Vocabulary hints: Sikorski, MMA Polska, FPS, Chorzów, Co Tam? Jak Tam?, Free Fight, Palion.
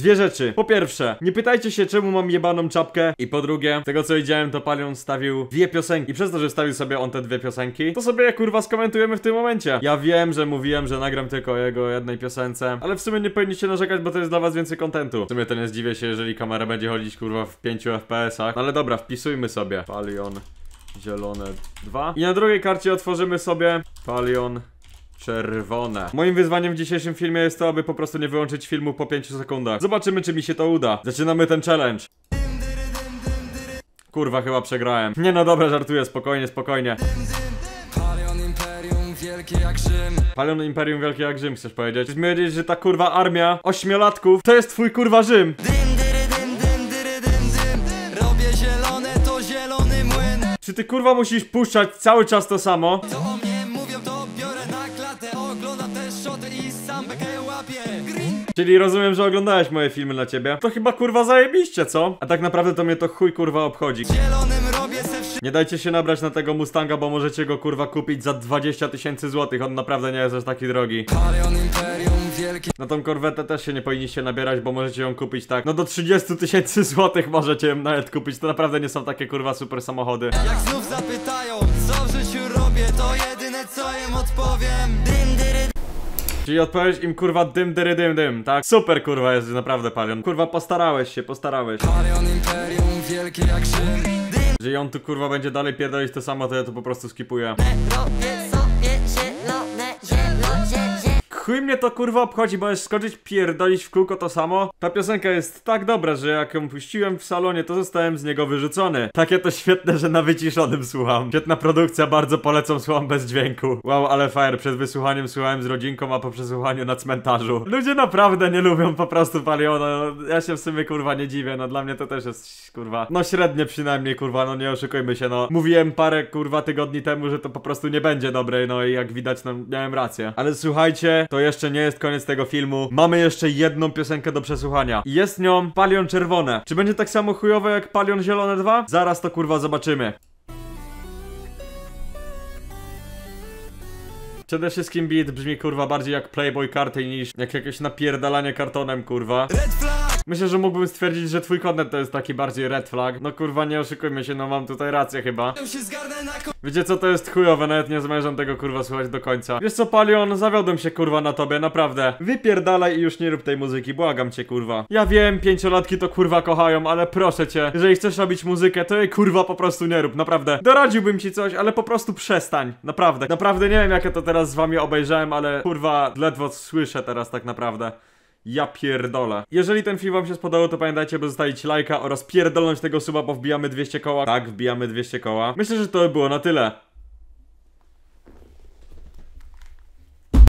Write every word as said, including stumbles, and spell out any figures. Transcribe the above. Dwie rzeczy. Po pierwsze, nie pytajcie się, czemu mam jebaną czapkę. I po drugie, z tego co widziałem, to Palion stawił dwie piosenki. I przez to, że stawił sobie on te dwie piosenki, to sobie je kurwa skomentujemy w tym momencie. Ja wiem, że mówiłem, że nagram tylko jego jednej piosence, ale w sumie nie powinniście narzekać, bo to jest dla was więcej kontentu. W sumie to nie zdziwię się, jeżeli kamera będzie chodzić kurwa w pięciu F P S ach. No ale dobra, wpisujmy sobie Palion zielone dwa. I na drugiej karcie otworzymy sobie Palion czerwone. Moim wyzwaniem w dzisiejszym filmie jest to, aby po prostu nie wyłączyć filmu po pięciu sekundach. Zobaczymy, czy mi się to uda. Zaczynamy ten challenge. Kurwa, chyba przegrałem. Nie no dobra, żartuję, spokojnie, spokojnie. Palion Imperium Wielkie jak Rzym, chcesz powiedzieć? Chcesz mi powiedzieć, że ta kurwa armia ośmiolatków to jest twój kurwa Rzym? Robię zielone, to zielony młyn. Czy ty kurwa musisz puszczać cały czas to samo? Czyli rozumiem, że oglądałeś moje filmy dla ciebie. To chyba kurwa zajebiście, co? A tak naprawdę to mnie to chuj kurwa obchodzi. Nie dajcie się nabrać na tego Mustanga, bo możecie go kurwa kupić za dwadzieścia tysięcy złotych. On naprawdę nie jest aż taki drogi. Na tą korwetę też się nie powinniście nabierać, bo możecie ją kupić tak. No do trzydziestu tysięcy złotych możecie ją nawet kupić. To naprawdę nie są takie kurwa super samochody. Jak znów zapytają, co w życiu robię, to jedyne co im odpowiem. Czyli odpowiedź im kurwa dym dyry dym dym, tak? Super kurwa jest naprawdę Palion. Kurwa postarałeś się, postarałeś. Palion Imperium wielkie jak Rzym. Jeżeli on tu kurwa będzie dalej pierdolić to samo, to ja to po prostu skipuję. Chuj mnie to kurwa obchodzi, bo jest skoczyć, pierdolić w kółko to samo. Ta piosenka jest tak dobra, że jak ją puściłem w salonie, to zostałem z niego wyrzucony. Takie to świetne, że na wyciszonym słucham. Świetna produkcja, bardzo polecam, słucham bez dźwięku. Wow, ale fire, przed wysłuchaniem słuchałem z rodzinką, a po przesłuchaniu na cmentarzu. Ludzie naprawdę nie lubią po prostu Paliona. Ja się w sumie kurwa nie dziwię, no dla mnie to też jest kurwa, no średnie przynajmniej kurwa, no nie oszukujmy się, no. Mówiłem parę kurwa tygodni temu, że to po prostu nie będzie dobre, no i jak widać, no miałem rację. Ale słuchajcie, to jeszcze nie jest koniec tego filmu. Mamy jeszcze jedną piosenkę do przesłuchania. Jest nią Palion Czerwone. Czy będzie tak samo chujowe jak Palion Zielone dwa? Zaraz to kurwa zobaczymy. Przede wszystkim beat brzmi kurwa bardziej jak Playboy karty niż jak jakieś napierdalanie kartonem kurwa. Red flag. Myślę, że mógłbym stwierdzić, że twój content to jest taki bardziej red flag. No kurwa nie oszukujmy się, no mam tutaj rację chyba. Wiecie co, to jest chujowe, nawet nie zamierzam tego kurwa słuchać do końca. Wiesz co Palion, zawiodłem się kurwa na tobie, naprawdę. Wypierdalaj i już nie rób tej muzyki, błagam cię kurwa. Ja wiem, pięciolatki to kurwa kochają, ale proszę cię, jeżeli chcesz robić muzykę, to jej kurwa po prostu nie rób, naprawdę. Doradziłbym ci coś, ale po prostu przestań, naprawdę. Naprawdę nie wiem jakie to teraz z wami obejrzałem, ale kurwa ledwo słyszę teraz tak naprawdę. Ja pierdolę. Jeżeli ten film wam się spodobał, to pamiętajcie, by zostawić lajka oraz pierdolnąć tego suba, bo wbijamy dwieście koła. Tak, wbijamy dwieście koła. Myślę, że to by było na tyle.